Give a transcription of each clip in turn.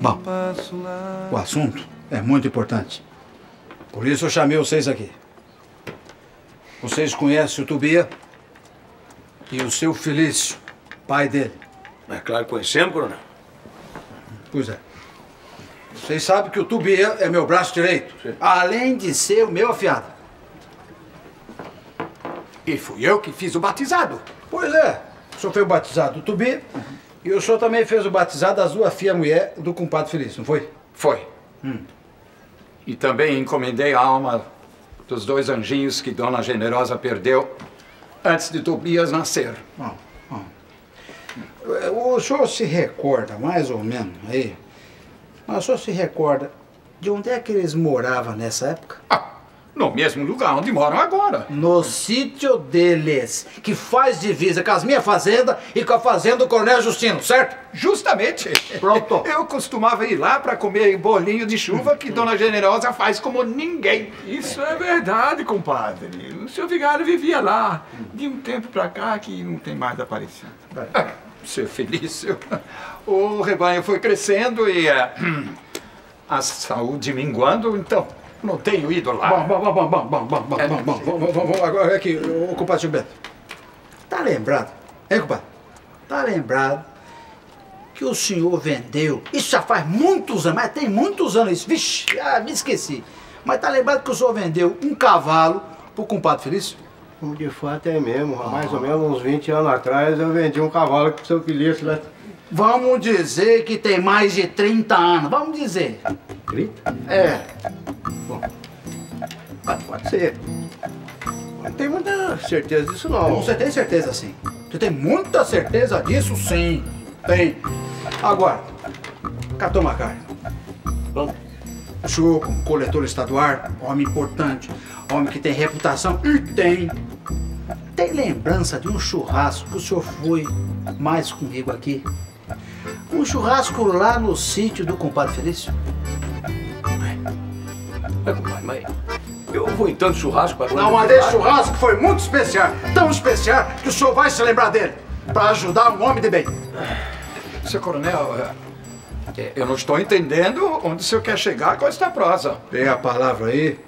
Bom, o assunto é muito importante. Por isso eu chamei vocês aqui. Vocês conhecem o Tubia e o seu Felício, pai dele. É claro que conhecemos, coronel. Pois é. Vocês sabem que o Tubia é meu braço direito, sim, além de ser o meu afiado. E fui eu que fiz o batizado. Pois é. O senhor foi o batizado do Tubia, uhum, e o senhor também fez o batizado da sua filha mulher do compadre Felício, não foi? Foi. E também encomendei a alma dos dois anjinhos que Dona Generosa perdeu antes de Tobias nascer. Bom, bom. O senhor se recorda, mais ou menos, aí, mas o senhor se recorda de onde é que eles moravam nessa época? Ah, no mesmo lugar onde moram agora. No sítio deles, que faz divisa com as minhas fazendas e com a fazenda do Coronel Justino, certo? Justamente. Pronto. Eu costumava ir lá para comer bolinho de chuva que Dona Generosa faz como ninguém. Isso é verdade, compadre. O seu vigário vivia lá, de um tempo para cá que não tem mais aparecido. Seu Felício, o rebanho foi crescendo e a saúde minguando, então não tenho ido lá. Bom, agora aqui, o compadre Beto. Tá lembrado, hein, compadre? Tá lembrado que o senhor vendeu, isso já faz muitos anos, mas tem muitos anos isso, vixe, já me esqueci. Mas tá lembrado que o senhor vendeu um cavalo pro compadre Felício? De fato é mesmo, mais ou menos uns 20 anos atrás eu vendi um cavalo pro seu Felício lá. Vamos dizer que tem mais de 30 anos, vamos dizer. 30? É. Bom, pode ser. Não tenho muita certeza disso não. Você tem certeza sim. Você tem muita certeza disso sim. Tem. Agora, catou uma carne. Vamos. O senhor, como coletor estadual, homem importante, homem que tem reputação, e tem lembrança de um churrasco que o senhor foi mais comigo aqui? Um churrasco lá no sítio do compadre Felício? É, compadre, mas eu vou em tanto churrasco para... Não, mas esse churrasco foi muito especial, tão especial que o senhor vai se lembrar dele, para ajudar um homem de bem. Seu coronel, eu não estou entendendo onde o senhor quer chegar com esta prosa. Tem a palavra aí,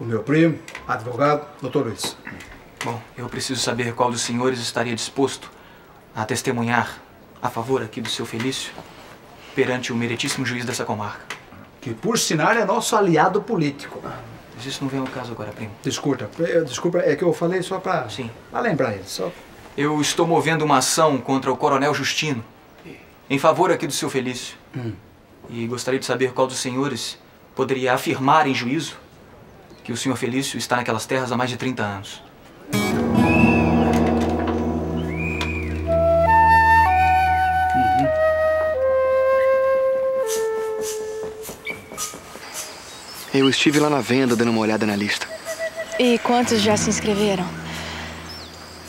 o meu primo, advogado, doutor Luiz. Bom, eu preciso saber qual dos senhores estaria disposto a testemunhar a favor aqui do seu Felício perante o meritíssimo juiz dessa comarca. Que, por sinal, é nosso aliado político. Mas isso não vem ao caso agora, primo. Desculpa, é que eu falei só para lembrar ele. Só... Eu estou movendo uma ação contra o coronel Justino em favor aqui do seu Felício. E gostaria de saber qual dos senhores poderia afirmar em juízo que o senhor Felício está naquelas terras há mais de 30 anos. Eu estive lá na venda dando uma olhada na lista. E quantos já se inscreveram?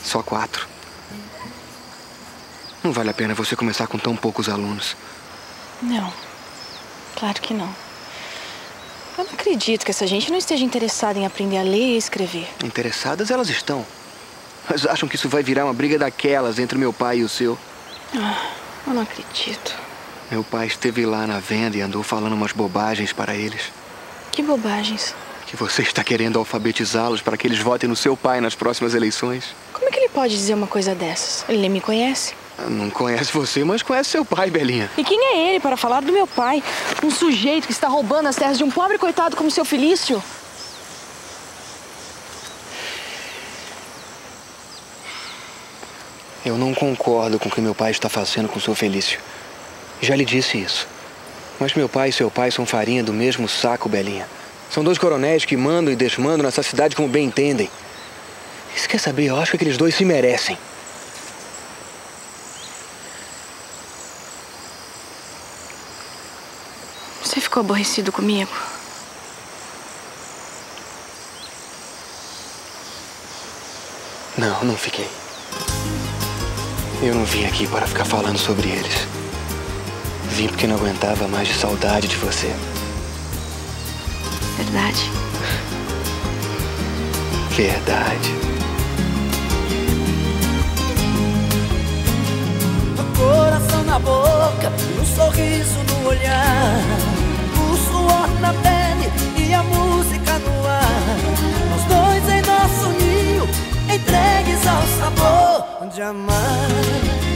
Só 4. Não vale a pena você começar com tão poucos alunos. Não, claro que não. Eu não acredito que essa gente não esteja interessada em aprender a ler e escrever. Interessadas elas estão. Mas acham que isso vai virar uma briga daquelas entre meu pai e o seu. Ah, eu não acredito. Meu pai esteve lá na venda e andou falando umas bobagens para eles. Que bobagens? Que você está querendo alfabetizá-los para que eles votem no seu pai nas próximas eleições. Como é que ele pode dizer uma coisa dessas? Ele nem me conhece. Não conhece você, mas conhece seu pai, Belinha. E quem é ele para falar do meu pai? Um sujeito que está roubando as terras de um pobre coitado como seu Felício? Eu não concordo com o que meu pai está fazendo com seu Felício. Já lhe disse isso. Mas meu pai e seu pai são farinha do mesmo saco, Belinha. São dois coronéis que mandam e desmandam nessa cidade como bem entendem. E se quer saber, eu acho que aqueles dois se merecem. Você ficou aborrecido comigo? Não, não fiquei. Eu não vim aqui para ficar falando sobre eles. Vim porque não aguentava mais de saudade de você. Verdade. Verdade. Coração. na boca, um sorriso no olhar, o suor na pele e a música no ar. Nós dois em nosso ninho, entregues ao sabor de amar.